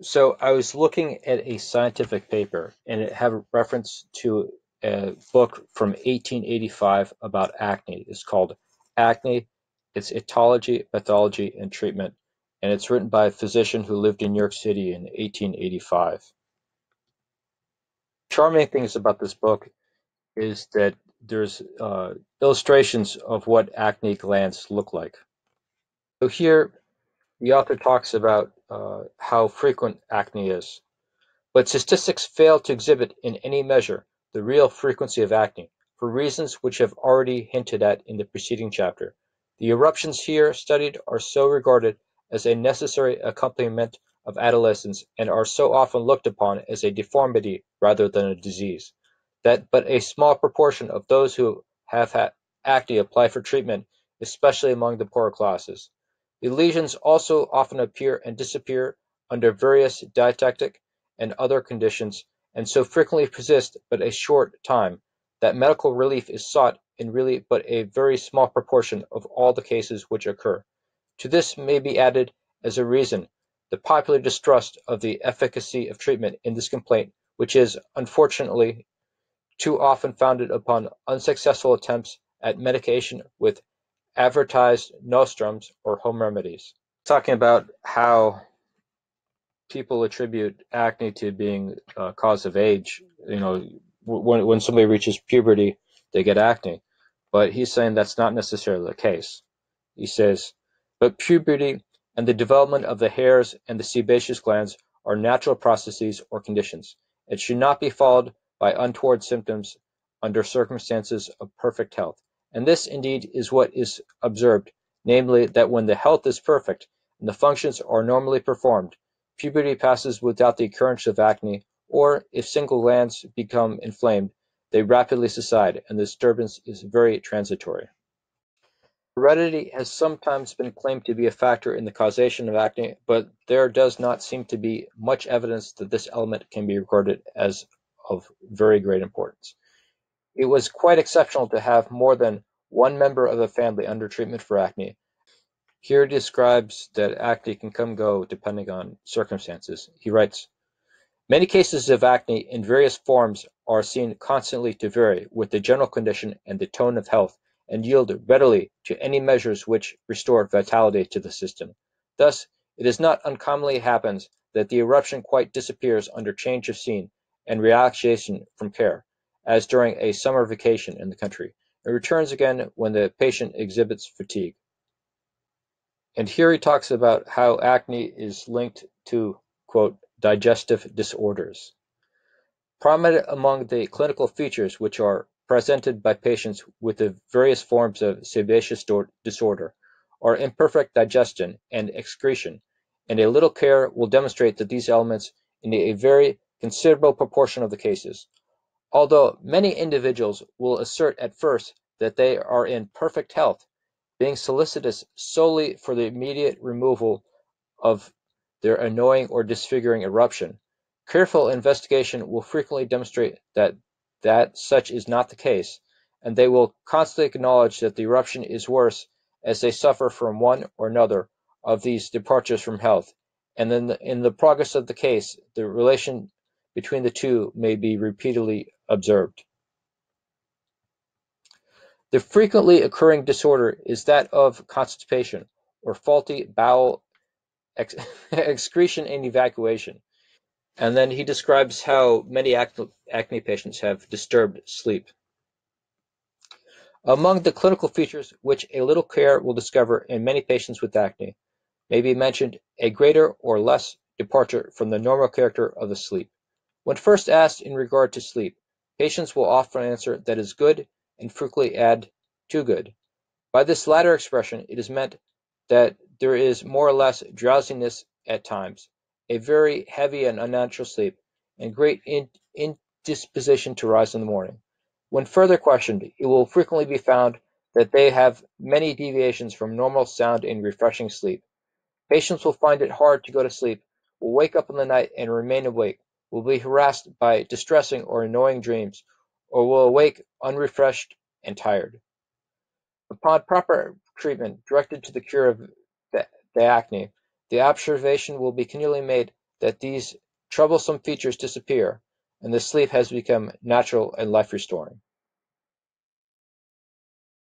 So I was looking at a scientific paper, and it had a reference to a book from 1885 about acne. It's called Acne, Its Etiology, Pathology, and Treatment, and it's written by a physician who lived in New York City in 1885. Charming things about this book is that there's illustrations of what acne glands look like. So here, the author talks about how frequent acne is, but statistics fail to exhibit in any measure the real frequency of acne for reasons which have already hinted at in the preceding chapter. The eruptions here studied are so regarded as a necessary accompaniment of adolescence and are so often looked upon as a deformity rather than a disease, that but a small proportion of those who have had acne apply for treatment, especially among the poorer classes. The lesions also often appear and disappear under various dietetic and other conditions, and so frequently persist but a short time, that medical relief is sought in really but a very small proportion of all the cases which occur. To this may be added, as a reason, the popular distrust of the efficacy of treatment in this complaint, which is, unfortunately, too often founded upon unsuccessful attempts at medication with advertised nostrums or home remedies. Talking about how people attribute acne to being a cause of age, you know, when somebody reaches puberty, they get acne. But he's saying that's not necessarily the case. He says, but puberty and the development of the hairs and the sebaceous glands are natural processes or conditions. It should not be followed by untoward symptoms under circumstances of perfect health. And this, indeed, is what is observed, namely that when the health is perfect and the functions are normally performed, puberty passes without the occurrence of acne, or if single glands become inflamed, they rapidly subside, and the disturbance is very transitory. Heredity has sometimes been claimed to be a factor in the causation of acne, but there does not seem to be much evidence that this element can be regarded as of very great importance. It was quite exceptional to have more than one member of the family under treatment for acne. Here it describes that acne can come and go depending on circumstances. He writes, many cases of acne in various forms are seen constantly to vary with the general condition and the tone of health, and yield readily to any measures which restore vitality to the system. Thus, it is not uncommonly happens that the eruption quite disappears under change of scene and relaxation from care, as during a summer vacation in the country. It returns again when the patient exhibits fatigue. And here he talks about how acne is linked to, quote, digestive disorders. Prominent among the clinical features which are presented by patients with the various forms of sebaceous disorder are imperfect digestion and excretion, and a little care will demonstrate that these elements in a very considerable proportion of the cases. Although many individuals will assert at first that they are in perfect health, being solicitous solely for the immediate removal of their annoying or disfiguring eruption, careful investigation will frequently demonstrate that such is not the case, and they will constantly acknowledge that the eruption is worse as they suffer from one or another of these departures from health, and then in the progress of the case, the relation between the two may be repeatedly observed. The frequently occurring disorder is that of constipation or faulty bowel excretion and evacuation. And then he describes how many acne patients have disturbed sleep. Among the clinical features which a little care will discover in many patients with acne may be mentioned a greater or less departure from the normal character of the sleep. When first asked in regard to sleep, patients will often answer that is good and frequently add too good. By this latter expression, it is meant that there is more or less drowsiness at times, a very heavy and unnatural sleep, and great indisposition to rise in the morning. When further questioned, it will frequently be found that they have many deviations from normal sound and refreshing sleep. Patients will find it hard to go to sleep, will wake up in the night and remain awake, will be harassed by distressing or annoying dreams, or will awake unrefreshed and tired. Upon proper treatment directed to the cure of the acne, the observation will be continually made that these troublesome features disappear and the sleep has become natural and life-restoring.